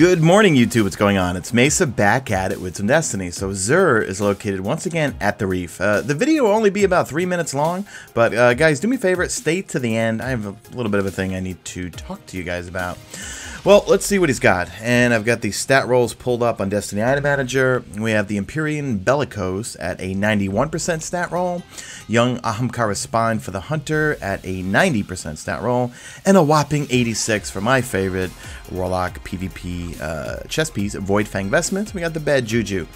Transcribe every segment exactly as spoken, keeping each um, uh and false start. Good morning, YouTube. What's going on? It's Mesa back at it with some Destiny. So Xur is located once again at the Reef. Uh, the video will only be about three minutes long, but uh, guys, do me a favor, stay to the end. I have a little bit of a thing I need to talk to you guys about. Well, let's see what he's got. And I've got the stat rolls pulled up on Destiny Item Manager. We have the Empyrean Bellicose at a ninety-one percent stat roll, Young Ahamkara's Spine for the Hunter at a ninety percent stat roll, and a whopping eighty-six for my favorite Warlock PvP uh, chess piece, Voidfang Vestments. We got the Bad Juju.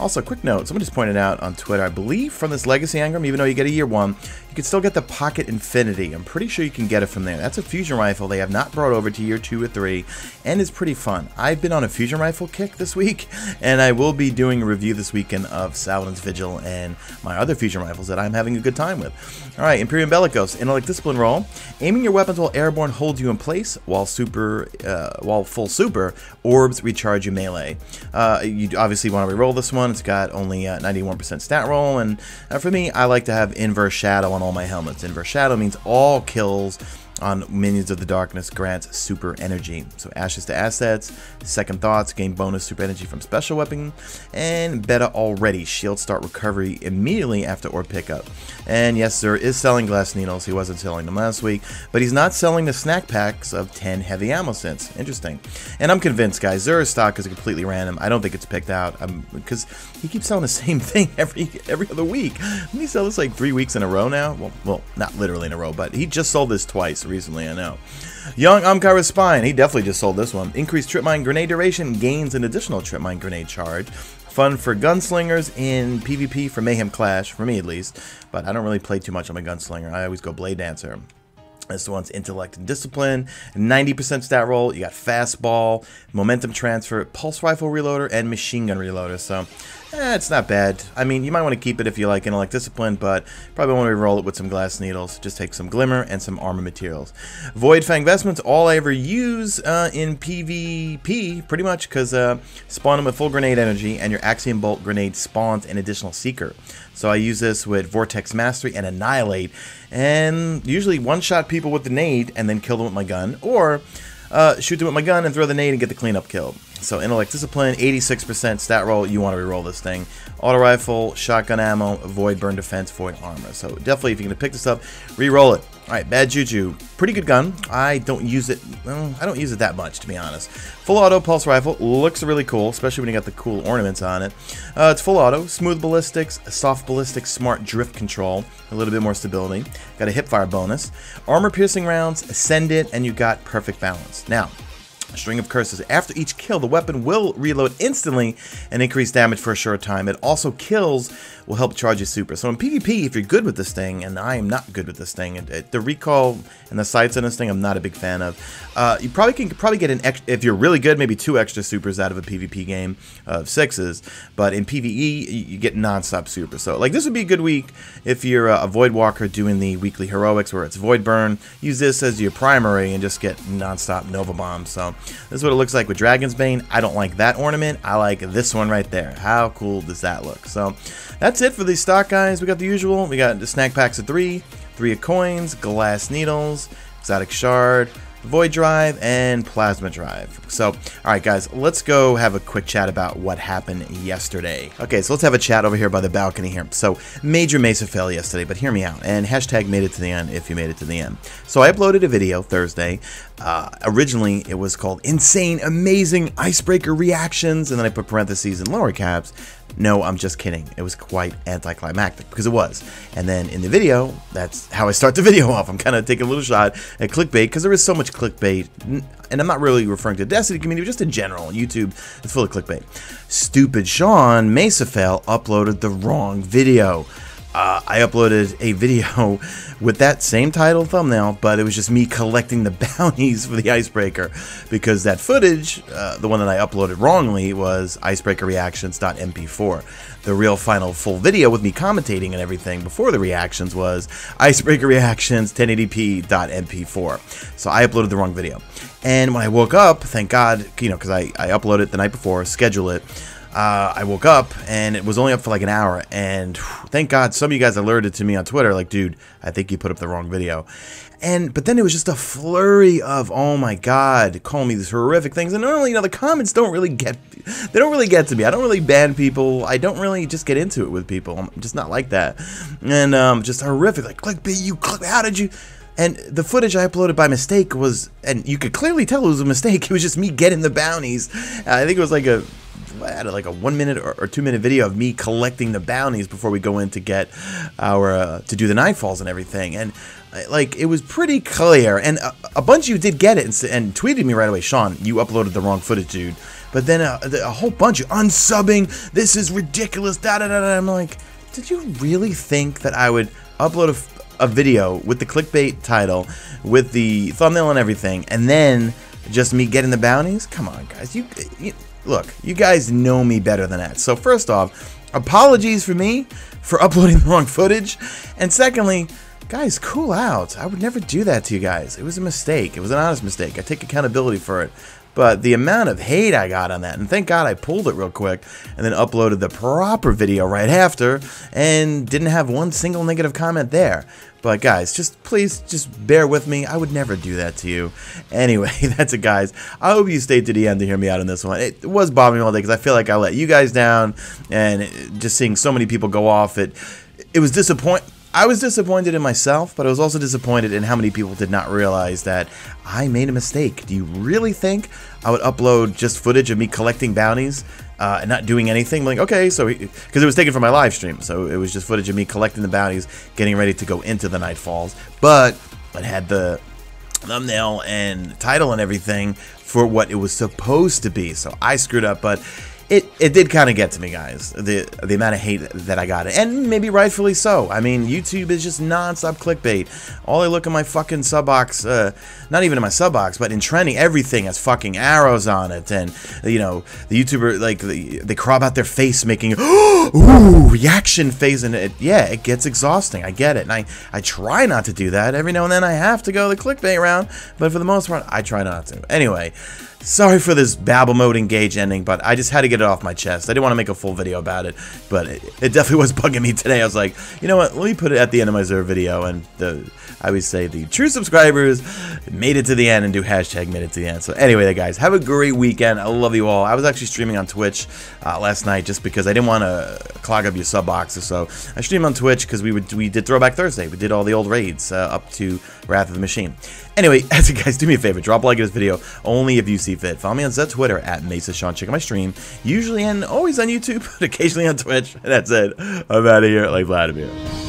Also, quick note, someone just pointed out on Twitter, I believe from this Legacy Engram, even though you get a year one, you can still get the Pocket Infinity. I'm pretty sure you can get it from there. That's a fusion rifle they have not brought over to year two or three. And it's pretty fun. I've been on a fusion rifle kick this week, and I will be doing a review this weekend of Saladin's Vigil and my other fusion rifles that I'm having a good time with. Alright, Imperium Bellicos, intellect discipline roll. Aiming your weapons while airborne holds you in place, while super, uh, while full super, orbs recharge you melee. Uh, you obviously want to reroll this one. It's got only uh, ninety-one percent stat roll, and uh, for me, I like to have Inverse Shadow on all my helmets. Inverse Shadow means all kills on minions of the darkness grants super energy. So Ashes to Assets, Second Thoughts, gain bonus super energy from special weapon, and Beta Already, shield start recovery immediately after orb pickup. And yes, Xur is selling Glass Needles. He wasn't selling them last week, but he's not selling the Snack Packs of ten heavy ammo sets. Interesting. And I'm convinced, guys, Xur's stock is completely random. I don't think it's picked out, because he keeps selling the same thing every every other week. Let me sell this like three weeks in a row now. Well, well, not literally in a row, but he just sold this twice recently, I know. Young Ahamkara's Spine, he definitely just sold this one. Increased trip mine grenade duration, gains an additional trip mine grenade charge. Fun for gunslingers in PvP for Mayhem Clash, for me at least. But I don't really play too much on my gunslinger. I always go Blade Dancer. This one's intellect and discipline, ninety percent stat roll. You got Fastball, Momentum Transfer, Pulse Rifle Reloader, and Machine Gun Reloader. So, eh, it's not bad. I mean, you might want to keep it if you like intellect discipline, but probably want to reroll it with some Glass Needles. Just take some Glimmer and some Armor Materials. Voidfang Vestments, all I ever use uh, in PvP, pretty much, because uh, spawn them with full grenade energy, and your Axiom Bolt grenade spawns an additional Seeker. So I use this with Vortex Mastery and Annihilate, and usually one-shot people people with the nade and then kill them with my gun, or uh, shoot them with my gun and throw the nade and get the cleanup kill. So intellect discipline, eighty-six percent stat roll, you want to reroll this thing. Auto Rifle, Shotgun Ammo, Void Burn Defense, Void Armor. So definitely if you're going to pick this up, reroll it. Alright, Bad Juju, pretty good gun. I don't use it, well, I don't use it that much, to be honest. Full Auto Pulse Rifle, looks really cool, especially when you got the cool ornaments on it. Uh, it's Full Auto, Smooth Ballistics, Soft Ballistics, Smart Drift Control, a little bit more stability. Got a hipfire bonus. Armor piercing rounds, Ascend it, and you got perfect balance. Now, a string of curses. After each kill, the weapon will reload instantly and increase damage for a short time. It also kills will help charge your super. So in PvP, if you're good with this thing, and I am not good with this thing, and the recall and the sights on this thing, I'm not a big fan of. Uh, you probably can probably get an ex if you're really good, maybe two extra supers out of a PvP game of sixes. But in PvE, you get non-stop super. So like this would be a good week if you're a Void Walker doing the weekly heroics where it's Void Burn. Use this as your primary and just get non-stop Nova bombs. So this is what it looks like with Dragon's Bane. I don't like that ornament. I like this one right there. How cool does that look? So that's it for the stock, guys. We got the usual. We got the snack packs of three, three of coins, Glass Needles, Exotic Shard, Void Drive, and Plasma Drive. So, all right, guys, let's go have a quick chat about what happened yesterday. Okay, so let's have a chat over here by the balcony here. So, major Mesa fail yesterday, but hear me out. And hashtag made it to the end if you made it to the end. So, I uploaded a video Thursday. Uh, originally, it was called Insane Amazing Icebreaker Reactions, and then I put parentheses and lower caps. No, I'm just kidding. It was quite anticlimactic, because it was. And then in the video, that's how I start the video off. I'm kind of taking a little shot at clickbait, because there is so much clickbait. And I'm not really referring to the Destiny community, but just in general. YouTube is full of clickbait. Stupid Sean Mesafail uploaded the wrong video. Uh, I uploaded a video with that same title thumbnail, but it was just me collecting the bounties for the Icebreaker, because that footage, uh, the one that I uploaded wrongly, was icebreaker reactions dot M P four. The real final full video with me commentating and everything before the reactions was icebreaker reactions ten eighty p dot M P four. So I uploaded the wrong video. And when I woke up, thank God, you know, because I, I uploaded it the night before, schedule it. uh, I woke up and it was only up for like an hour, and whew, thank God some of you guys alerted to me on Twitter like, dude, I think you put up the wrong video. And but then it was just a flurry of, oh my God, call me these horrific things. And normally, you know, the comments don't really get, they don't really get to me. I don't really ban people. I don't really just get into it with people. I'm just not like that. And um, just horrific, like, clickbait, you click, how did you? And the footage I uploaded by mistake was, and you could clearly tell it was a mistake. It was just me getting the bounties. Uh, I think it was like a, I had like a one minute or, or two minute video of me collecting the bounties before we go in to get our uh, to do the Nightfalls and everything, and like it was pretty clear, and a, a bunch of you did get it and, and tweeted me right away, Sean, you uploaded the wrong footage, dude. But then a, a whole bunch of unsubbing, this is ridiculous, da da da da. I'm like, did you really think that I would upload a, a video with the clickbait title, with the thumbnail and everything, and then just me getting the bounties? Come on, guys, you. you Look, you guys know me better than that. So first off, apologies for me for uploading the wrong footage. And secondly, guys, cool out. I would never do that to you guys. It was a mistake. It was an honest mistake. I take accountability for it. But the amount of hate I got on that, and thank God I pulled it real quick and then uploaded the proper video right after and didn't have one single negative comment there. But guys, just please just bear with me. I would never do that to you. Anyway, that's it, guys. I hope you stayed to the end to hear me out on this one. It was bothering me all day because I feel like I let you guys down, and just seeing so many people go off, it, it was disappointing. I was disappointed in myself, but I was also disappointed in how many people did not realize that I made a mistake. Do you really think I would upload just footage of me collecting bounties uh, and not doing anything? Like, okay, so, because it was taken from my live stream, so it was just footage of me collecting the bounties, getting ready to go into the Nightfalls, but it had the thumbnail and title and everything for what it was supposed to be, so I screwed up, but It, it did kind of get to me, guys, the the amount of hate that I got, and maybe rightfully so. I mean, YouTube is just non-stop clickbait. All I look in my fucking sub box, uh, not even in my sub box, but in trending, everything has fucking arrows on it, and, you know, the YouTuber, like, the, they crop out their face making, ooh, reaction face, and it, yeah, it gets exhausting, I get it, and I, I try not to do that. Every now and then I have to go the clickbait round, but for the most part, I try not to. Anyway, sorry for this babble mode engage ending, but I just had to get it off my chest. I didn't want to make a full video about it, but it, it definitely was bugging me today. I was like, you know what, let me put it at the end of my Xur video, and the, I always say the true subscribers made it to the end and do hashtag made it to the end. So anyway, guys, have a great weekend. I love you all. I was actually streaming on Twitch uh, last night just because I didn't want to clog up your sub boxes, so I streamed on Twitch because we, we did Throwback Thursday. We did all the old raids uh, up to Wrath of the Machine. Anyway, as you guys, do me a favor, drop a like in this video, only if you see fit. Follow me on Zed's Twitter, at MesaSean. Check out my stream, usually and always on YouTube, but occasionally on Twitch. That's it. I'm out of here, like Vladimir.